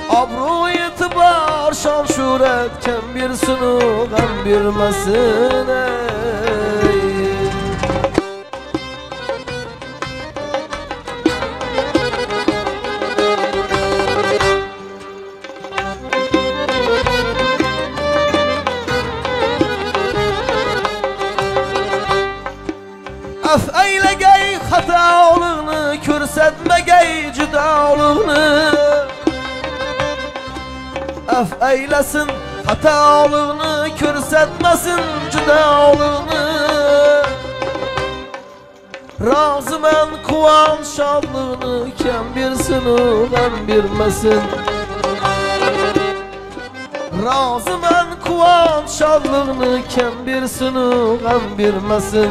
Abru itibar şan şuret, kem bir sunu gam birmesin. Af eyle gey hata olığını, körsetme gey cüda olığını. Af eylesin hata olığını, körsetmesin cüda olığını. Razı men kuvan şanlığını, kem birsin ulan birmesin. Razı men kuvan şanlığını, kem birsin ulan birmesin.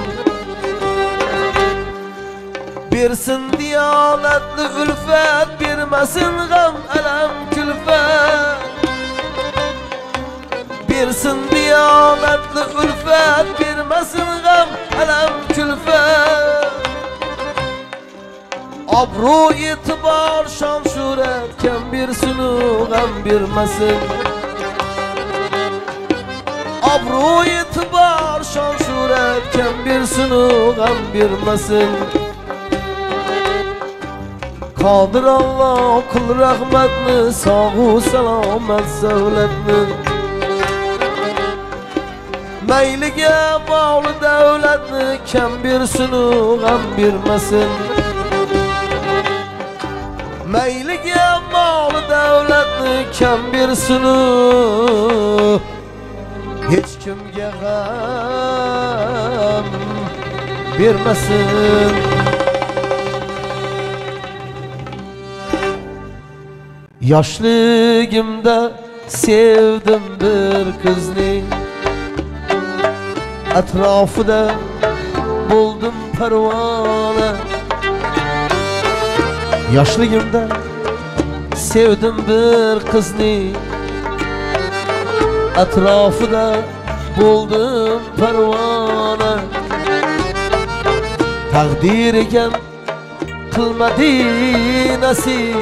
Birsin diyanetli ülfet, birmesin gam alem külfet. Birsin diyanetli ülfet, birmesin gam alem külfet. Abru itibar şan şuret, kem birsin gam birmesin. Abru itibar şan şuret, kem birsin gam birmesin. Kaldır Allah kıl rahmetini, sağu selamet sevletini. Meylige bağlı devletini, kem bir sunu gam birmesin. Meylige bağlı devletini, kem bir sınıf, hiç kimge gam vermesin. Yaşlığımda sevdim bir kızını, etrafıda buldum pervane. Yaşlığımda sevdim bir kızını, etrafıda buldum pervane. Takdir iken kılmadı nasip,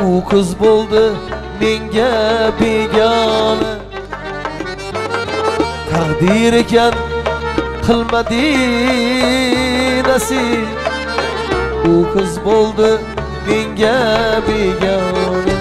o kız buldu menge bigane. Takdir iken kılmadı nasip, o kız buldu menge bigane.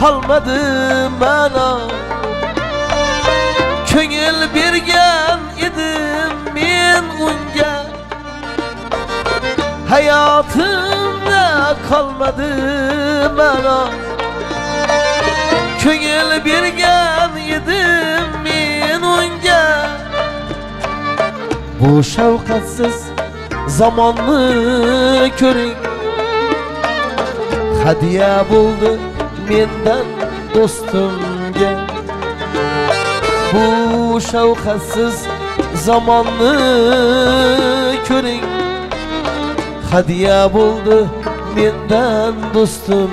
Kalmadı bana, köngül birgen idim min unga. Hayatımda kalmadı bana, köngül birgen idim min unga. Bu şefkatsiz zamanlı körün, hediye buldu menden dostumge. Bu şavkatsız zamanlı körün, hediye buldu menden dostumge.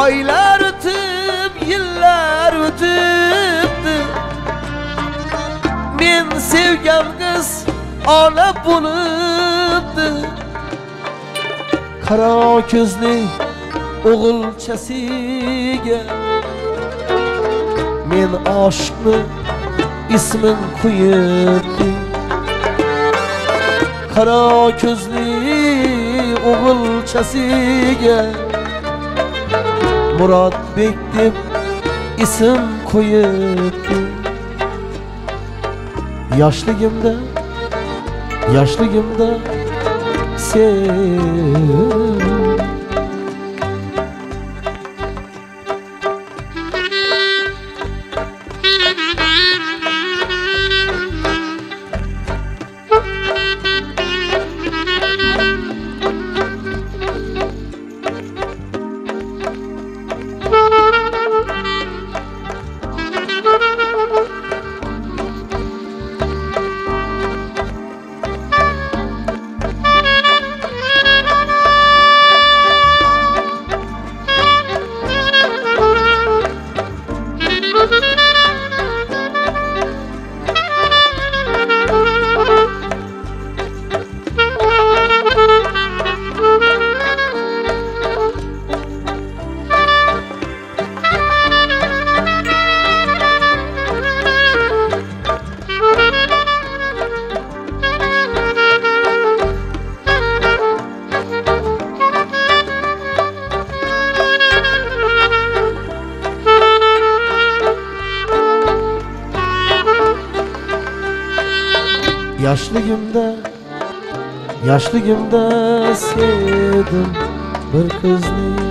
Aylar ötüp, yıllar ötüptü, min sevgen kız ana buluptü. Kara gözlü oğulçasige, min aşklı ismin kuyuptü. Kara gözlü oğulçasige, Murat beklip isim koyuptu. Yaşlığımda sevdim. Yaşlı günde sevdim bir kızını,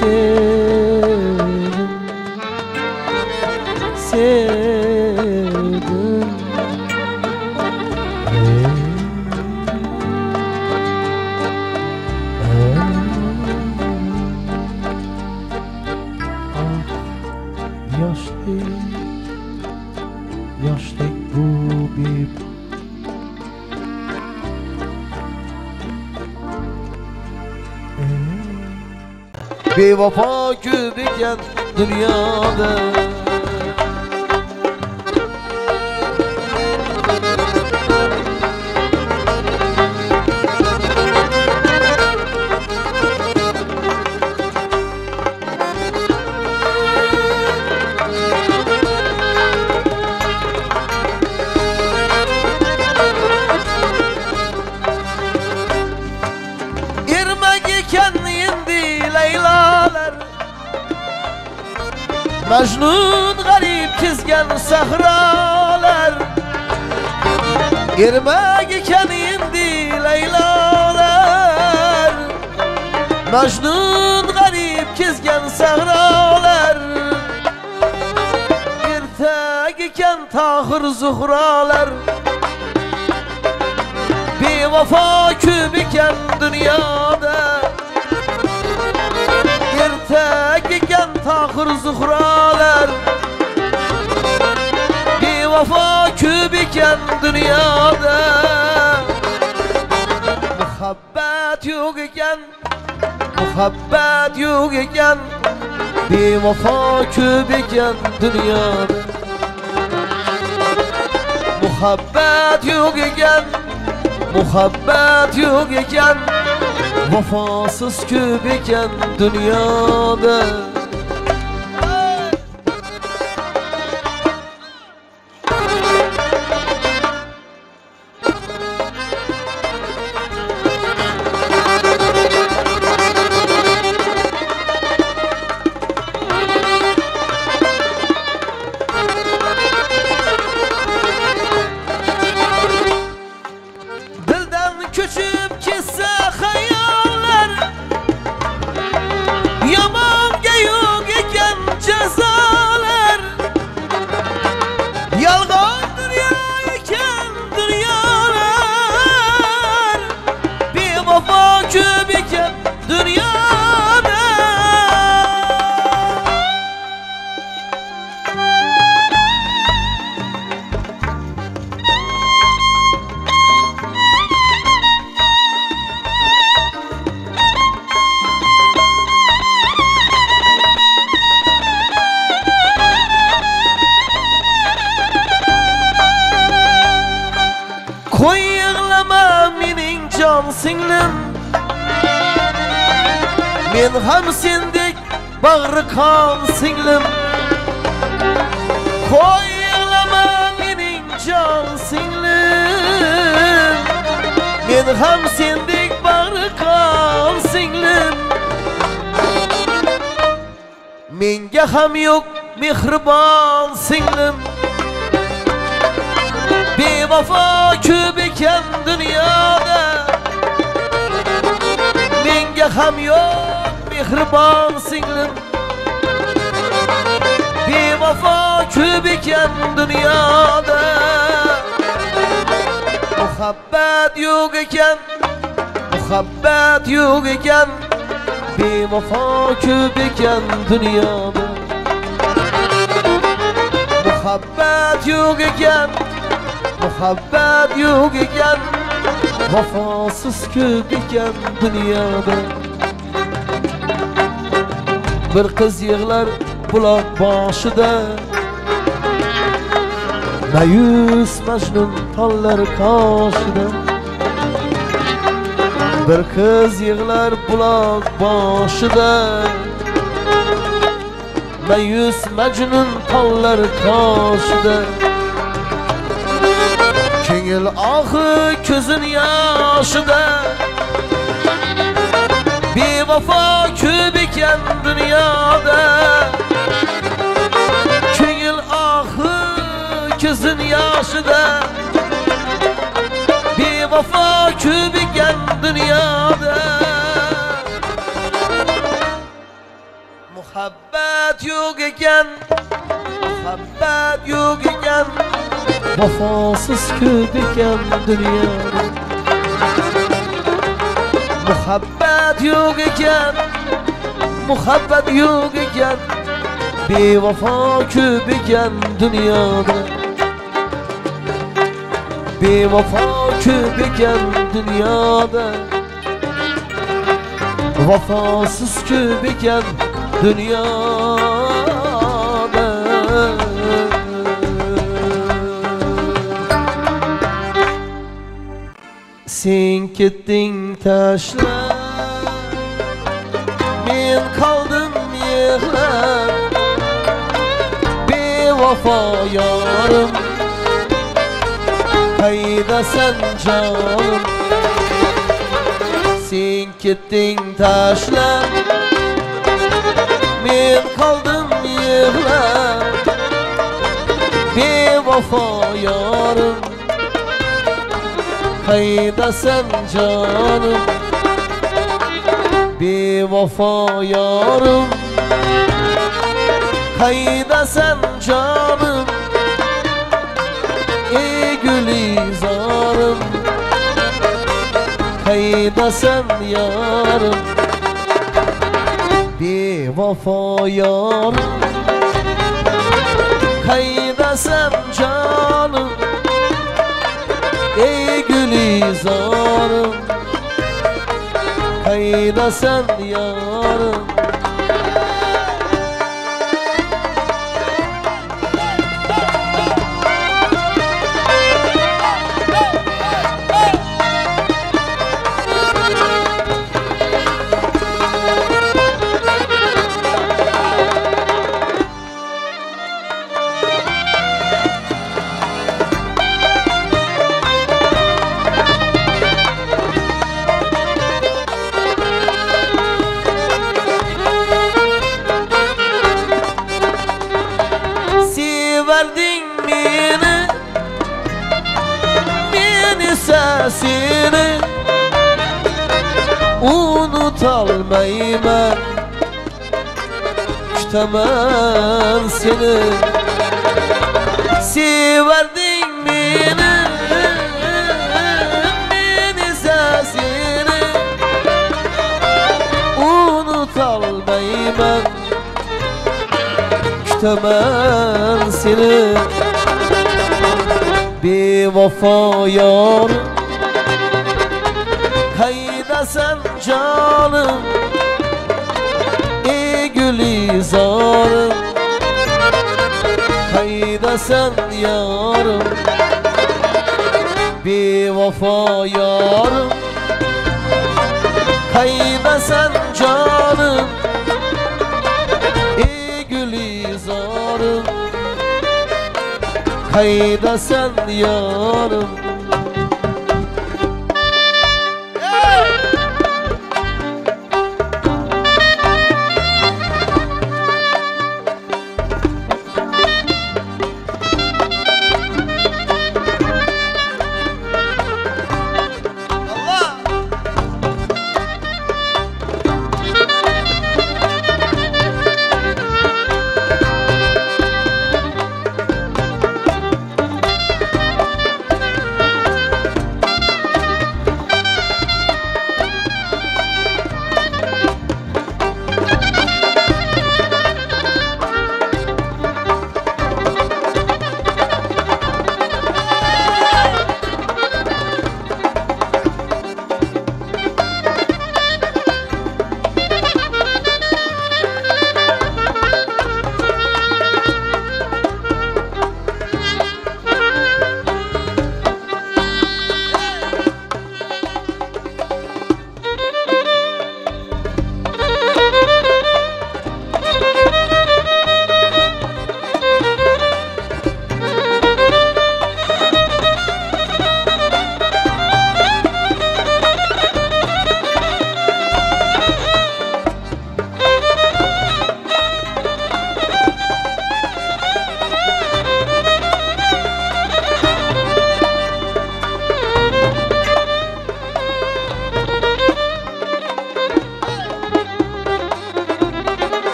sevdim. Yaşlı gubib bevafa gübigen dünyada Mecnun garip çizgen sahralar Irmak iken indi Leylalar Mecnun garip çizgen sahralar Irtak iken tahır zuhralar Bir vefa küp iken dünyada Irtak iken tahır zuhralar Vefa kübiken dünyada Muhabbet yok iken Bir vefa kübiken dünyada Muhabbet yok iken Vefasız kübiken dünyada Küçüp kisse hayaller Yaman geyuk iken cezalar Yalgan dünya iken dünyalar Bir vefa küp iken dünyada Koy yığlama menin can singlim Men ham sendik bağrı kan singlim Koy yığlama menin can singlim Men ham sendik bağrı kan singlim Menge ham yok mihriban singlim Bir vefa küp iken dünyada Menge ham yok mihriban singlim Bir vefa küp iken dünyada Muhabbet yok iken Bir vefa küp iken dünyada Muhabbet yok iken Vefasız küp iken dünyada Bir kız yığlar bulak başıda Meyus mecnun tallar karşıda Bir kız yığlar bulak başıda Meyus mecnun tallar karşıda Kengil ahı közün yaşıda Bir vefa küp iken dünyada Kengil ahı közün yaşıda وفا کی بگن دنیاده محبت yok iken vefasız köydüken dünyada muhabbet yok iken muhabbet yok iken bir vefa köydüken dünyada bir vefa köydüken dünyada vefasız köydüken dünyada. Sen kettin taşlar, men kaldım yığlar, bevafa yarım, hayda sen canım. Sen kettin taşlar, men kaldım yığlar, bevafa yarım. Hayda sen canım, bir vefa yarım. Hayda sen canım, ey gülizarım. Hayda sen yarım, bir vefa yarım. Hayda sen canım, ey gülizarım. Hayda sen yarım. Seni unutalmayım ben, kütemem seni. Severdin beni sesini unutalmayım ben, kütemem seni. Bir vefa yarım, hayda sen canım, ey gülizarım. Hayda sen yarım, bir vefa yarım. Hayda sen canım, ey gülizarım. Hayda sen yarım.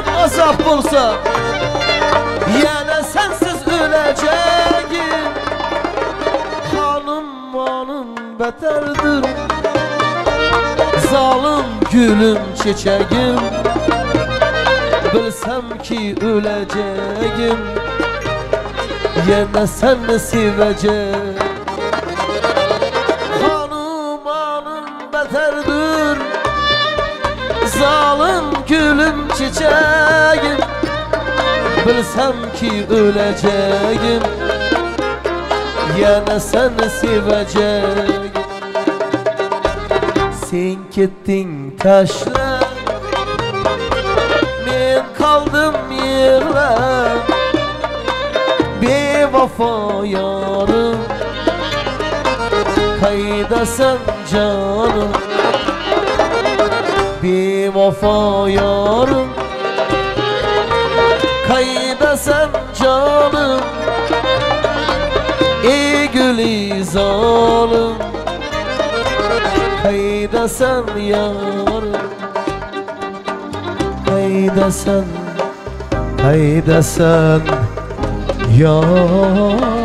Ölüp azap bulsa yine sensiz öleceğim. Hanım hanım beterdir, zalim gülüm çiçeğim. Bilsem ki öleceğim, yine seni seveceğim. Hanım hanım beterdir, zalim gülüm çiçeğim. Bilsem ki öleceğim, yine seni seveceğim. Sen gittin taşla, ben kaldım yerle. Bir vefa yarım, kaydasın canım. Bir vefa yarım, kaydasın canım. Ey gülü zalim, kaydasan yarım, kaydasan, kaydasan yarım.